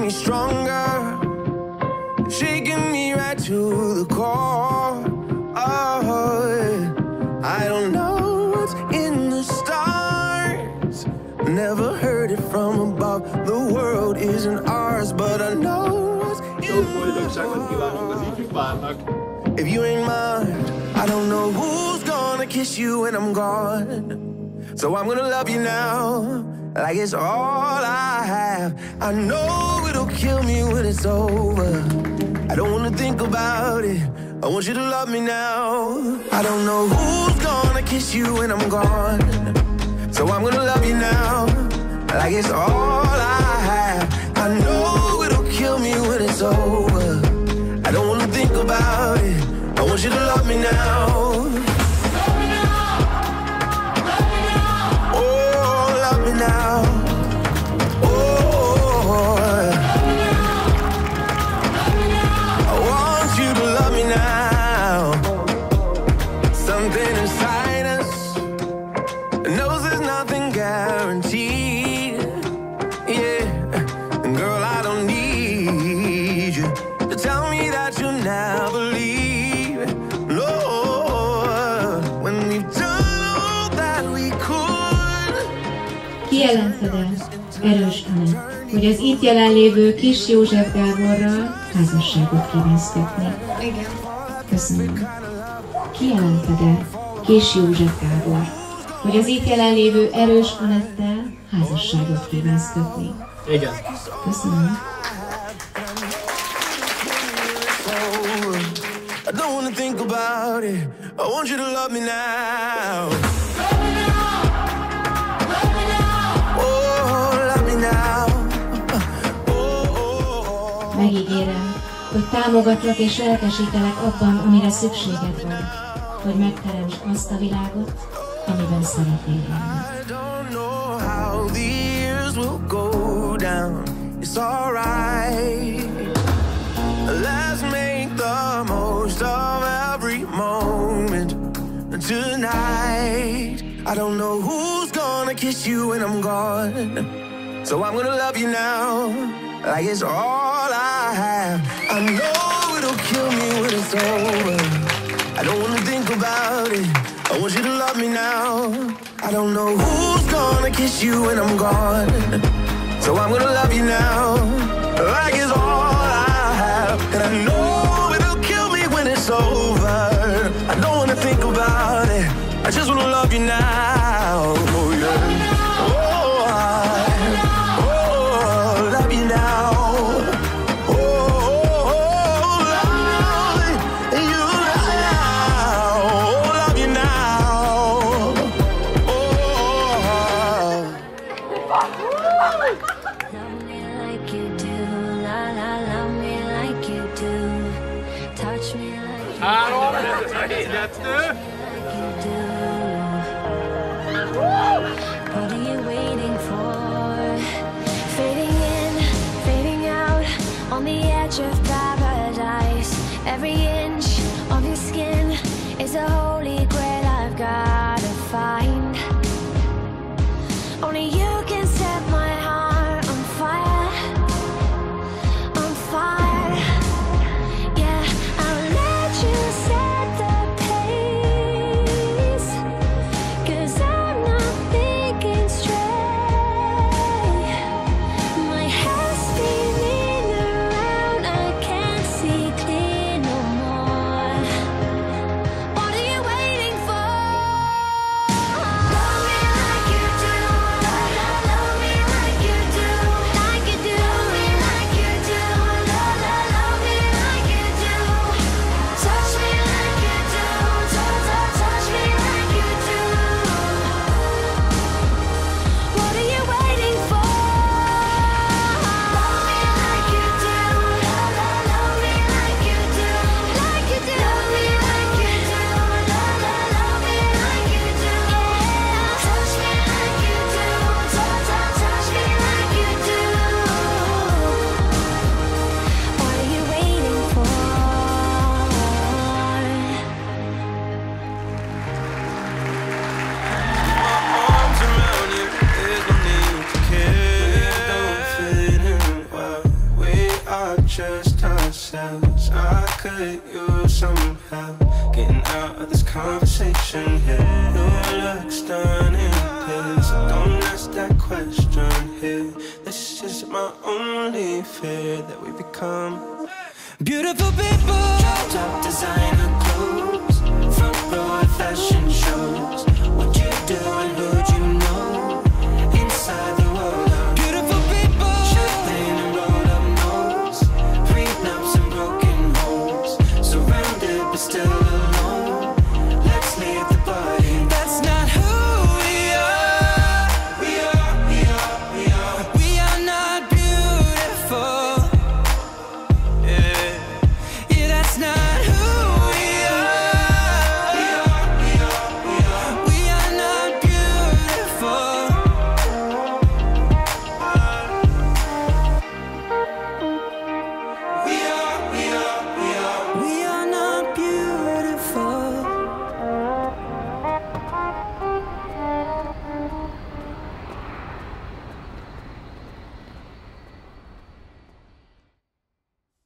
me stronger, shaking me right to the core. Oh, I don't know what's in the stars, never heard it from above. The world isn't ours, but I know what's in the world. If you ain't mine, I don't know who's gonna kiss you when I'm gone. So I'm gonna love you now, like it's all I have. I know it'll kill me when it's over. I don't wanna think about it. I want you to love me now. I don't know who's gonna kiss you when I'm gone. So I'm gonna love you now, like it's all I have. I know it'll kill me when it's over. I don't wanna think about it. I want you to love me now. Now, oh, I want you to love me now. Something inside us knows there's nothing guaranteed. Yeah, and girl, I don't need you to tell me that you now believe. No, when we've done all that we could. Kijelented el, erős Anett, hogy az itt jelenlévő Kis József Gáborral házasságot kívánsz kötni. Igen. Köszönöm. Kijelented el, Kis József Gábor, hogy az itt jelenlévő erős Anettel házasságot kívánsz kötni. Igen. Köszönöm. I don't wanna think about it. I want you to love me now. Megígérem, hogy támogatlak és lelkesítelek abban, amire szükséged van, hogy megteremtsd azt a világot, amiben szeretnél lenni. Like it's all I have. I know it'll kill me when it's over. I don't wanna think about it. I want you to love me now. I don't know who's gonna kiss you when I'm gone. So I'm gonna love you now, like it's all I have. And I know it'll kill me when it's over. I don't wanna think about it. I just wanna love you now. Oh yeah. What are you waiting for? Fading in, fading out, on the edge of paradise. Every inch of your skin is a holy grail I've gotta find. Only you can set my heart on fire, on fire. Yeah, I'll let you set the no more. just ourselves. I could use some help getting out of this conversation here. Your looks done in this, don't ask that question here. This is my only fear, that we become beautiful people, drop top design.